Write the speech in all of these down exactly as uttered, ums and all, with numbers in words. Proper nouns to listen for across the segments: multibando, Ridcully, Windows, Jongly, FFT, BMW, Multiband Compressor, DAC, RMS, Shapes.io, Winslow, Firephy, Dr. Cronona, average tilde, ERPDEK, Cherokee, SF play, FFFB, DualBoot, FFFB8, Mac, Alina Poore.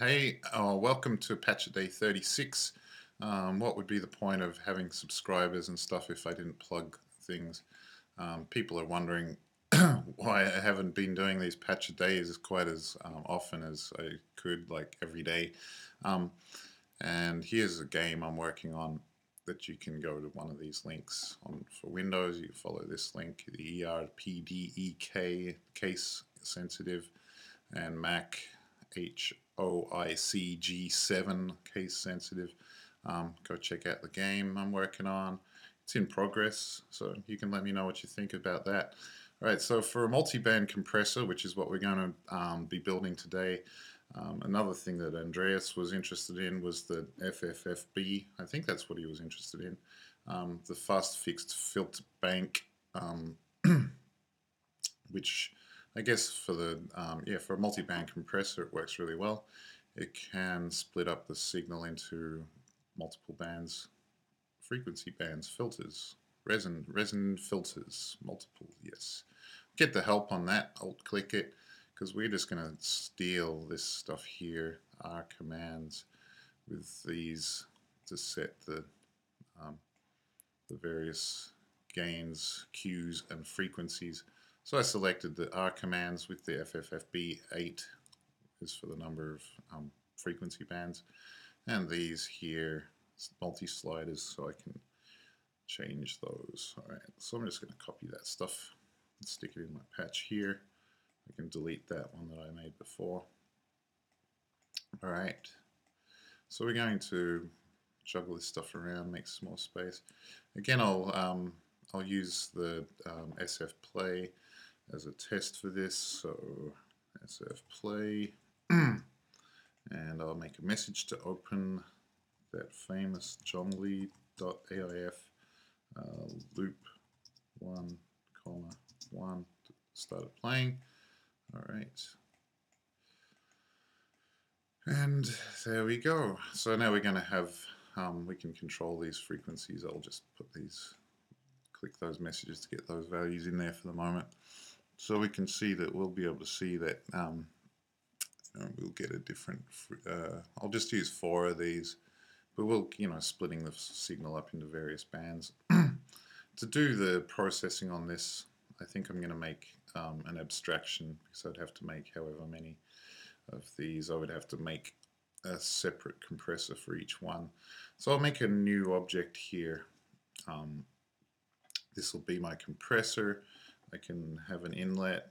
Hey, uh, welcome to Patcher Day thirty-six. Um, what would be the point of having subscribers and stuff if I didn't plug things? Um, people are wondering why I haven't been doing these Patcher Days quite as um, often as I could, like every day. Um, and here's a game I'm working on that you can go to one of these links on for Windows. You follow this link, the E R P D E K, case sensitive, and Mac H. O I C G seven, case sensitive. Um, go check out the game I'm working on. It's in progress, so you can let me know what you think about that. All right, so for a multiband compressor, which is what we're going to um, be building today, um, another thing that Andreas was interested in was the F F F B. I think that's what he was interested in. Um, the fast fixed filter bank, um, which I guess for the um, yeah for a multiband compressor it works really well. It can split up the signal into multiple bands, frequency bands, filters, resin resin filters, multiple. Yes, get the help on that. Alt click it because we're just going to steal this stuff here. Our commands with these to set the um, the various gains, cues, and frequencies. So I selected the R commands with the F F F B eight is for the number of um, frequency bands, and these here multi-sliders, so I can change those. All right, so I'm just going to copy that stuff and stick it in my patch here. I can delete that one that I made before. All right, so we're going to juggle this stuff around, make some more space. Again, I'll um, I'll use the um, S F play as a test for this, so S F play, and I'll make a message to open that famous jongly dot A I F uh, loop one comma one to start it playing. All right, and there we go. So now we're going to have um, we can control these frequencies. I'll just put these. Click those messages to get those values in there for the moment, so we can see that we'll be able to see that um, we'll get a different. Uh, I'll just use four of these, but we'll you know splitting the signal up into various bands. To do the processing on this, I think I'm going to make um, an abstraction because I'd have to make however many of these. I would have to make a separate compressor for each one. So I'll make a new object here. Um, This will be my compressor. I can have an inlet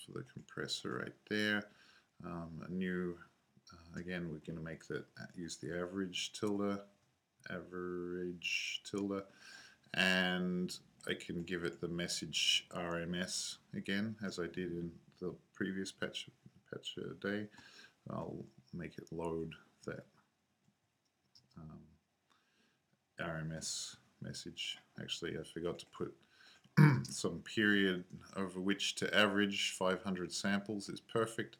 for the compressor right there. Um, a new, uh, again, we're going to make that use the average tilde, average tilde, and I can give it the message R M S again, as I did in the previous patch patch day. I'll make it load that um, R M S. Message. Actually, I forgot to put some period over which to average. Five hundred samples is perfect,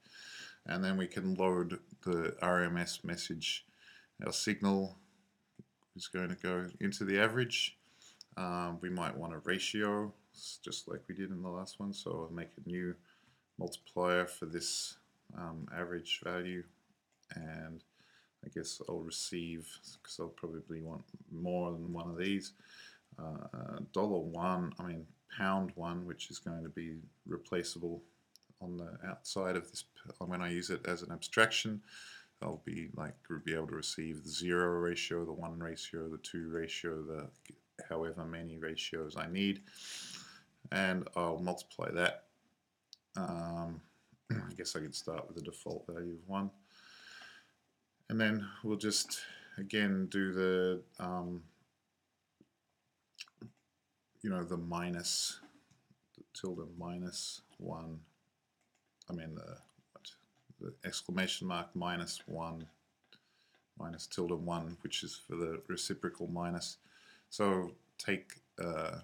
and then we can load the R M S message. Our signal is going to go into the average. Um, we might want a ratio just like we did in the last one, so I'll make a new multiplier for this um, average value, and I guess I'll receive, because I'll probably want more than one of these, uh, dollar one, I mean pound one, which is going to be replaceable on the outside of this. When I use it as an abstraction, I'll be like be able to receive the zero ratio, the one ratio, the two ratio, the however many ratios I need, and I'll multiply that. Um, I guess I could start with a default value of one. And then we'll just again do the um, you know the minus the tilde minus one. I mean the what, the exclamation mark minus one minus tilde one, which is for the reciprocal minus. So take uh,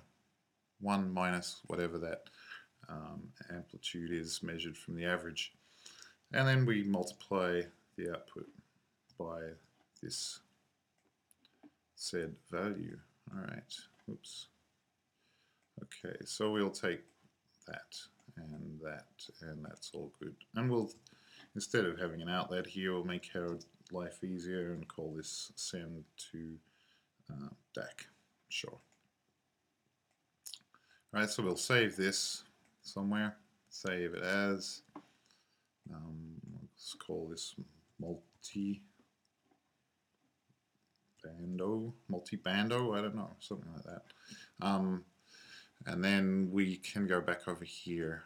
one minus whatever that um, amplitude is measured from the average, and then we multiply the output by this said value. All right, oops. Okay, so we'll take that and that, and that's all good. And we'll Instead of having an outlet here, we'll make our life easier and call this send to uh, D A C. Sure. All right, so we'll save this somewhere. Save it as. Um, let's call this multi. Bando, multibando, I don't know, something like that. Um, and then we can go back over here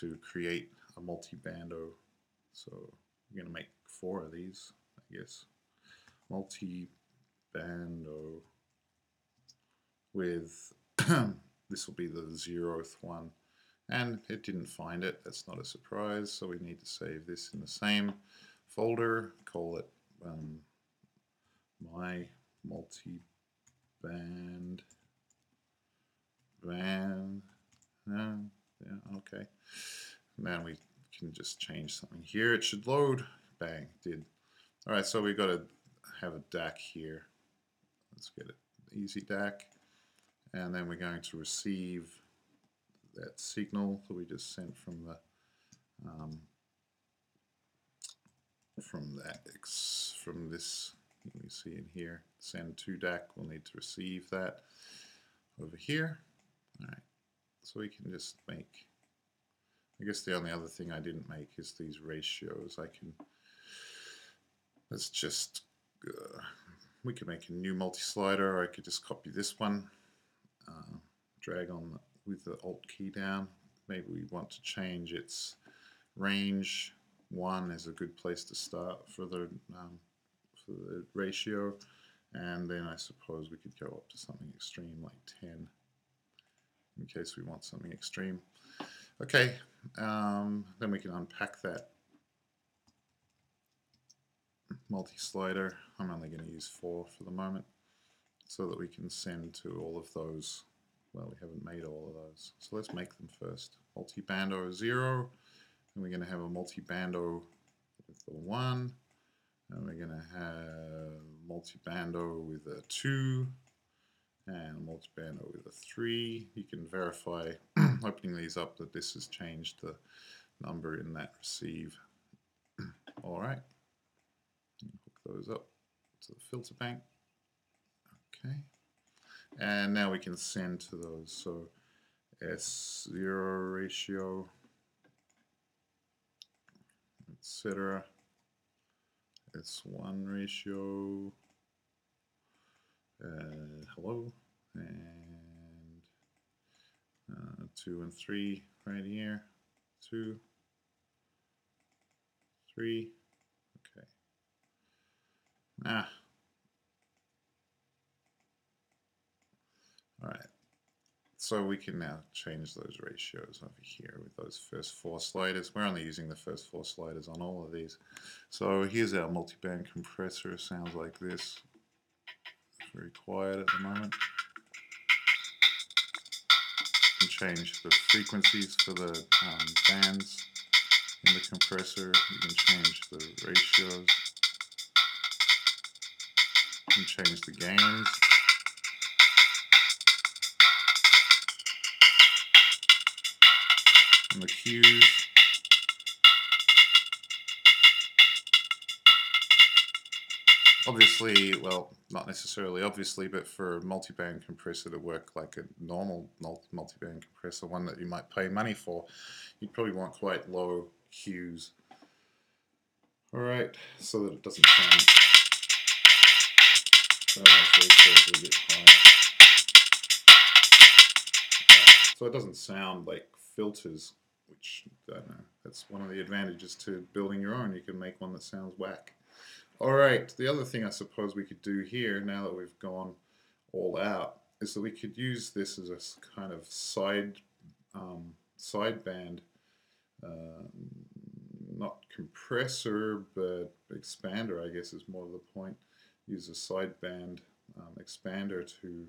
to create a multibando. So we're going to make four of these, I guess. Multibando with, this will be the zeroth one. And it didn't find it, that's not a surprise. So we need to save this in the same folder, call it um, my multiband band. Uh, yeah, okay. And then we can just change something here. It should load. Bang, did. All right, so we've got to have a D A C here. Let's get it. Easy D A C. And then we're going to receive that signal that we just sent from the um, from that X from this. We see in here, send to D A C, we'll need to receive that over here. Alright, so we can just make, I guess the only other thing I didn't make is these ratios. I can, let's just, uh, we can make a new multi-slider, or I could just copy this one, uh, drag on the, with the Alt key down. Maybe we want to change its range. One is a good place to start for the um, the ratio, and then I suppose we could go up to something extreme like ten in case we want something extreme. Okay, um, then we can unpack that multi-slider. I'm only going to use four for the moment so that we can send to all of those. Well, we haven't made all of those, so let's make them first. Multibando zero, and we're going to have a multibando with the one. And we're going to have multibando with a two and multibando with a three. You can verify, opening these up, that this has changed the number in that receive. All right. Hook those up to the filter bank. Okay. And now we can send to those. So S zero ratio, et cetera. S one ratio, uh, hello, and uh, two and three right here, two, three, okay. Ah, all right, so we can now change those ratios over here with those first four sliders. We're only using the first four sliders on all of these. So here's our multiband compressor. It sounds like this. It's very quiet at the moment. You can change the frequencies for the um, bands in the compressor. You can change the ratios. You can change the gains. And the cues. Obviously, well, not necessarily obviously, but for a multiband compressor to work like a normal multiband compressor, one that you might pay money for, you'd probably want quite low cues. Alright, so that it doesn't sound. Oh, it's a bit high. So it doesn't sound like filters. Which, I don't know, that's one of the advantages to building your own. You can make one that sounds whack. Alright, the other thing I suppose we could do here, now that we've gone all out, is that we could use this as a kind of side, um, sideband, uh, not compressor, but expander, I guess is more the point. Use a sideband um, expander to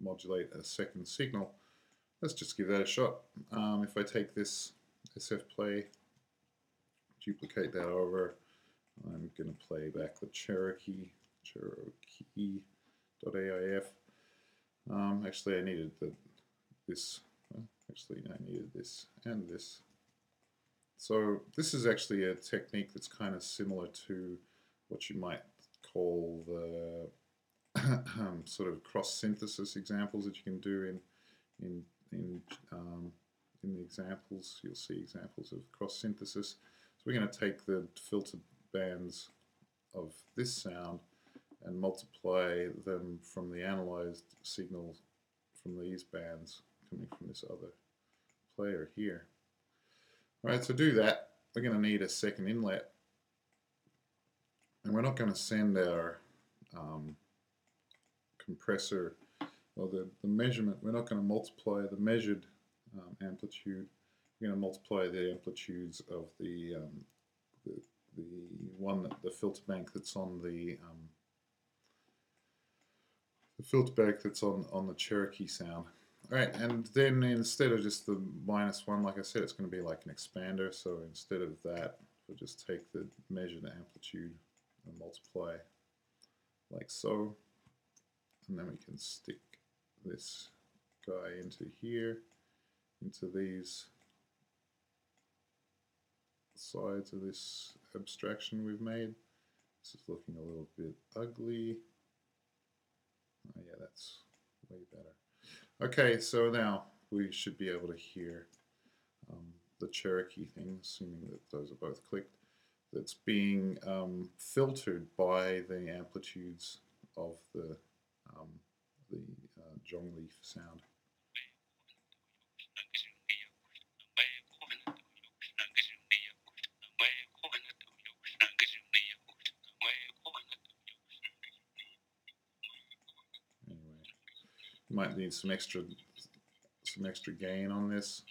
modulate a second signal. Let's just give that a shot. Um, if I take this S F play, duplicate that over, I'm going to play back the Cherokee, Cherokee.aif. Um, actually, I needed the, this, well, actually I needed this and this. So this is actually a technique that's kind of similar to what you might call the sort of cross-synthesis examples that you can do in in in um, in the examples. You'll see examples of cross-synthesis. So we're going to take the filtered bands of this sound and multiply them from the analyzed signal from these bands coming from this other player here. Alright, to do that, we're going to need a second inlet, and we're not going to send our um, compressor, or the, the measurement, we're not going to multiply the measured um, amplitude, we're going to multiply the amplitudes of the, um, the, the one, that, the filter bank that's on the, um, the filter bank that's on, on the Cherokee sound. Alright, and then instead of just the minus one, like I said, it's going to be like an expander, so instead of that, we'll just take the measured amplitude and multiply like so, and then we can stick this guy into here, into these sides of this abstraction we've made. This is looking a little bit ugly. Oh yeah, that's way better. Okay, so now we should be able to hear um, the Cherokee thing, assuming that those are both clicked, that's being um, filtered by the amplitudes of the, um, the uh, Jongly sound. Might need some extra, some extra gain on this.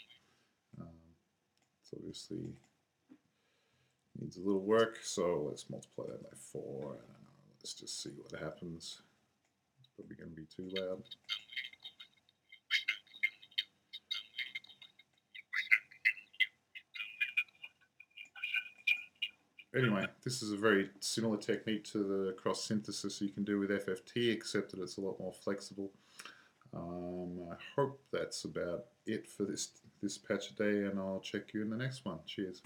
Um, it's obviously needs a little work, so let's multiply that by four. And let's just see what happens. It's probably going to be too loud. Anyway, this is a very similar technique to the cross synthesis you can do with F F T, except that it's a lot more flexible. Um, I hope that's about it for this, this patch today, and I'll check you in the next one. Cheers.